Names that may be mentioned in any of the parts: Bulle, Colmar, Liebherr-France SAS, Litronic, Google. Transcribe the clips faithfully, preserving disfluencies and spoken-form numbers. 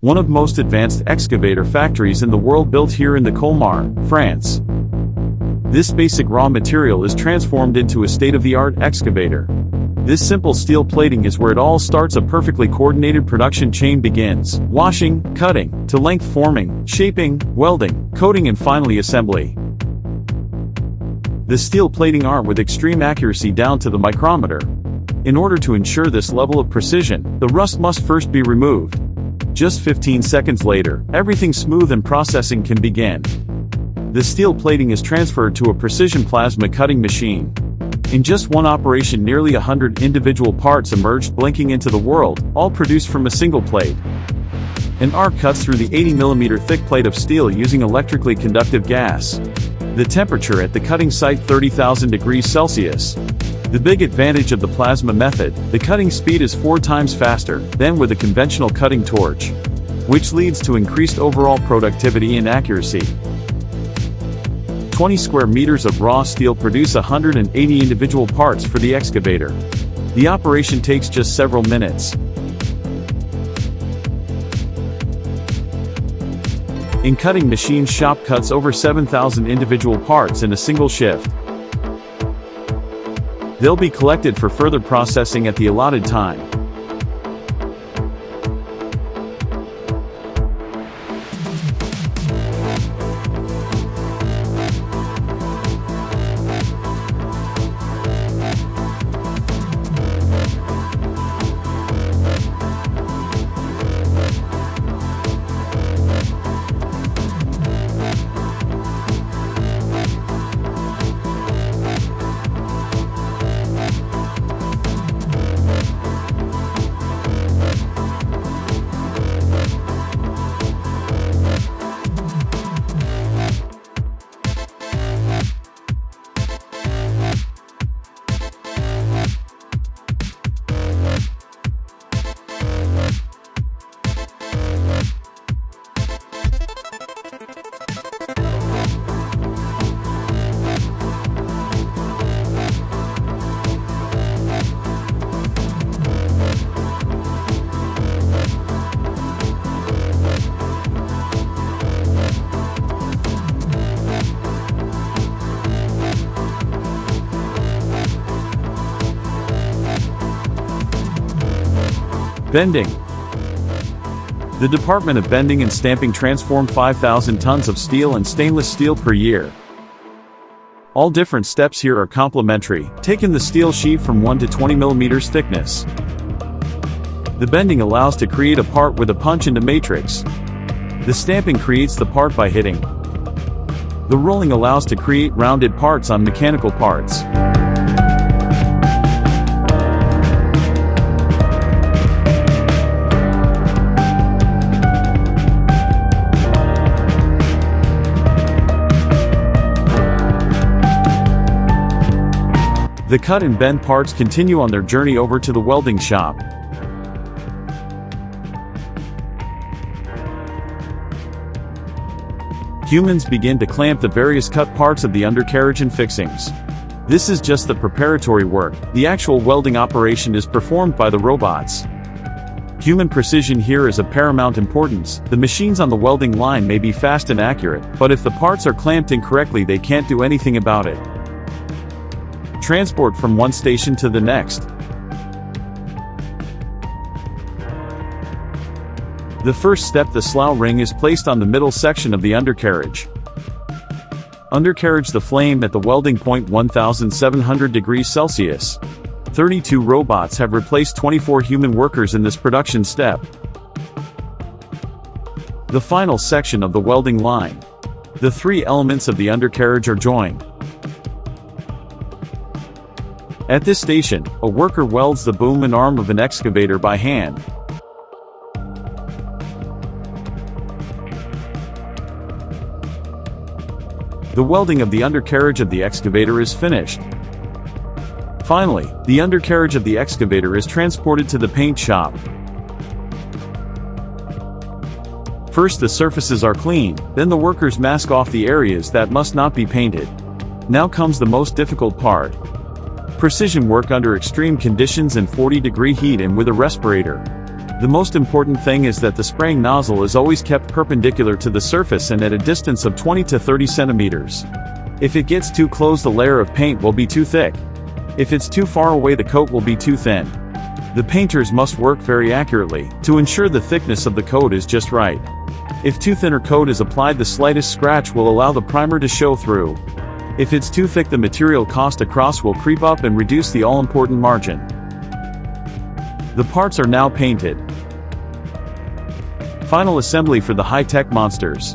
one of most advanced excavator factories in the world, built here in the Colmar, France. This basic raw material is transformed into a state-of-the-art excavator. This simple steel plating is where it all starts. A perfectly coordinated production chain begins: washing, cutting, to length forming, shaping, welding, coating and finally assembly. The steel plating arm with extreme accuracy down to the micrometer. In order to ensure this level of precision, the rust must first be removed. Just fifteen seconds later, everything smooth and processing can begin. The steel plating is transferred to a precision plasma cutting machine. In just one operation, nearly a hundred individual parts emerged, blinking into the world, all produced from a single plate. An arc cuts through the eighty millimeter thick plate of steel using electrically conductive gas. The temperature at the cutting site, thirty thousand degrees Celsius. The big advantage of the plasma method: the cutting speed is four times faster than with a conventional cutting torch, which leads to increased overall productivity and accuracy. twenty square meters of raw steel produce one hundred eighty individual parts for the excavator. The operation takes just several minutes. In cutting machine shop, cuts over seven thousand individual parts in a single shift. They'll be collected for further processing at the allotted time. Bending. The Department of Bending and Stamping transform five thousand tons of steel and stainless steel per year. All different steps here are complementary, taking the steel sheet from one to twenty millimeters thickness. The bending allows to create a part with a punch into matrix. The stamping creates the part by hitting. The rolling allows to create rounded parts on mechanical parts. The cut and bend parts continue on their journey over to the welding shop. Humans begin to clamp the various cut parts of the undercarriage and fixings. This is just the preparatory work. The actual welding operation is performed by the robots. Human precision here is of paramount importance. The machines on the welding line may be fast and accurate, but if the parts are clamped incorrectly, they can't do anything about it. Transport from one station to the next. The first step, the slough ring, is placed on the middle section of the undercarriage. Undercarriage, the flame at the welding point, one thousand seven hundred degrees Celsius. thirty-two robots have replaced twenty-four human workers in this production step. The final section of the welding line. The three elements of the undercarriage are joined. At this station, a worker welds the boom and arm of an excavator by hand. The welding of the undercarriage of the excavator is finished. Finally, the undercarriage of the excavator is transported to the paint shop. First, the surfaces are cleaned, then the workers mask off the areas that must not be painted. Now comes the most difficult part. Precision work under extreme conditions and forty degree heat and with a respirator. The most important thing is that the spraying nozzle is always kept perpendicular to the surface and at a distance of twenty to thirty centimeters. If it gets too close, the layer of paint will be too thick. If it's too far away, the coat will be too thin. The painters must work very accurately to ensure the thickness of the coat is just right. If too thin a coat is applied, the slightest scratch will allow the primer to show through. If it's too thick, the material cost across will creep up and reduce the all-important margin. The parts are now painted. Final assembly for the high-tech monsters.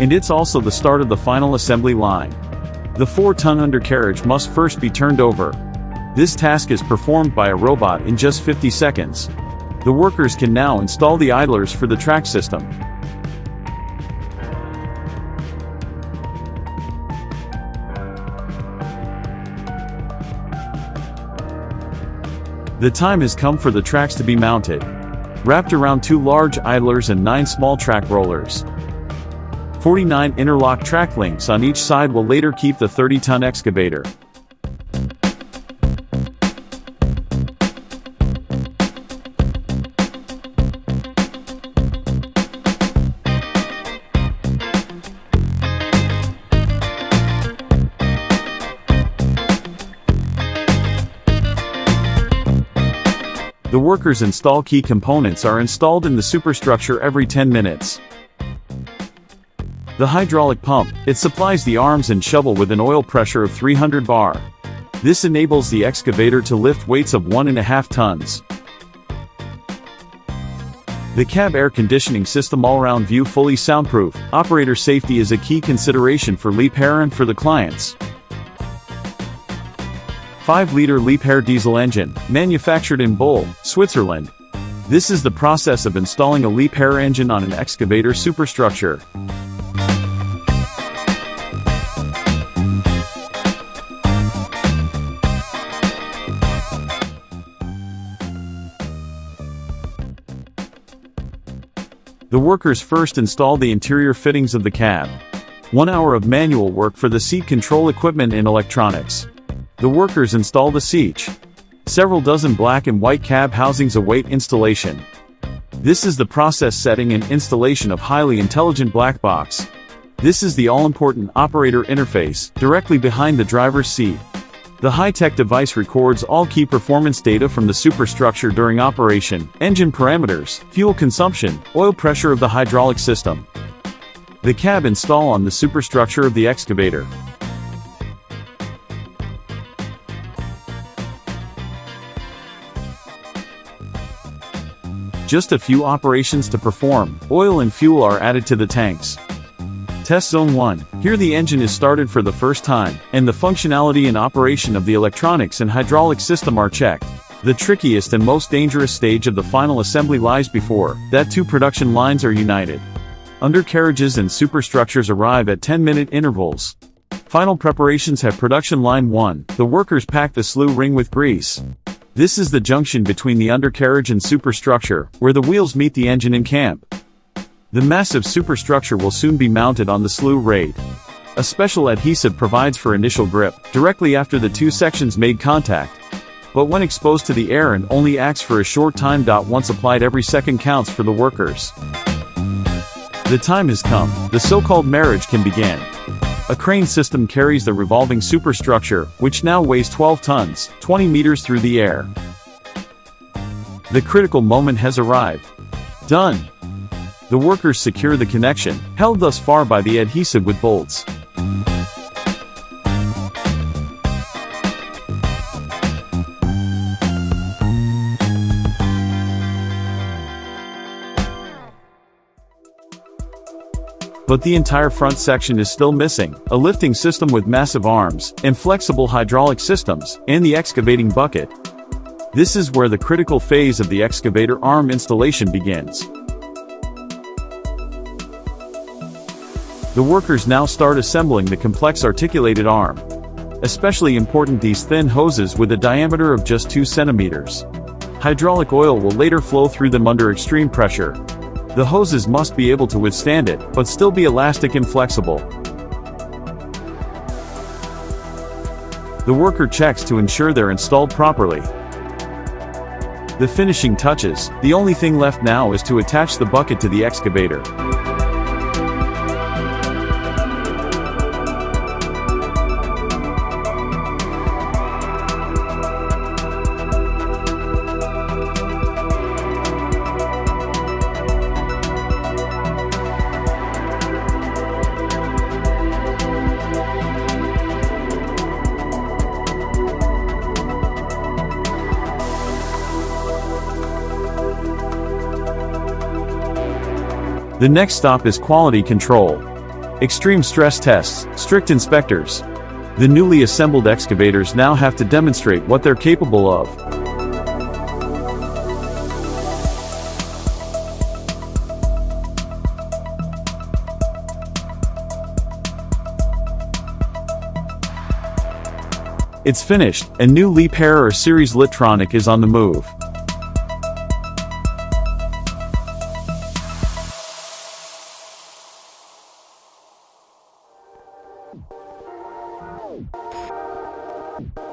And it's also the start of the final assembly line. The four-ton undercarriage must first be turned over. This task is performed by a robot in just fifty seconds. The workers can now install the idlers for the track system. The time has come for the tracks to be mounted, wrapped around two large idlers and nine small track rollers. forty-nine interlock track links on each side will later keep the thirty-ton excavator. The workers install key components are installed in the superstructure every ten minutes. The hydraulic pump, it supplies the arms and shovel with an oil pressure of three hundred bar. This enables the excavator to lift weights of one and a half tons. The cab air conditioning system all-round view fully soundproof. Operator safety is a key consideration for Leap Air and for the clients. five liter Leap Air diesel engine, manufactured in Bulle, Switzerland. This is the process of installing a Leap Air engine on an excavator superstructure. The workers first install the interior fittings of the cab. One hour of manual work for the seat control equipment and electronics. The workers install the seat. Several dozen black and white cab housings await installation. This is the process setting and installation of highly intelligent black box. This is the all-important operator interface, directly behind the driver's seat. The high-tech device records all key performance data from the superstructure during operation, engine parameters, fuel consumption, oil pressure of the hydraulic system. The cab install on the superstructure of the excavator. Just a few operations to perform, oil and fuel are added to the tanks. Test Zone one, here the engine is started for the first time, and the functionality and operation of the electronics and hydraulic system are checked. The trickiest and most dangerous stage of the final assembly lies before, that two production lines are united. Undercarriages and superstructures arrive at ten minute intervals. Final preparations have production line one, the workers pack the slew ring with grease. This is the junction between the undercarriage and superstructure, where the wheels meet the engine in camp. The massive superstructure will soon be mounted on the slew rail. A special adhesive provides for initial grip, directly after the two sections made contact. But when exposed to the air and only acts for a short time. Once applied, every second counts for the workers. The time has come, the so-called marriage can begin. A crane system carries the revolving superstructure, which now weighs twelve tons, twenty meters through the air. The critical moment has arrived. Done! The workers secure the connection, held thus far by the adhesive with bolts. But the entire front section is still missing, a lifting system with massive arms, and flexible hydraulic systems, and the excavating bucket. This is where the critical phase of the excavator arm installation begins. The workers now start assembling the complex articulated arm. Especially important these thin hoses with a diameter of just two centimeters. Hydraulic oil will later flow through them under extreme pressure. The hoses must be able to withstand it, but still be elastic and flexible. The worker checks to ensure they're installed properly. the finishing touches. The only thing left now is to attach the bucket to the excavator. The next stop is quality control. Extreme stress tests, strict inspectors. The newly assembled excavators now have to demonstrate what they're capable of. It's finished, and new Leap Herrer Series Litronic is on the move. Thank you.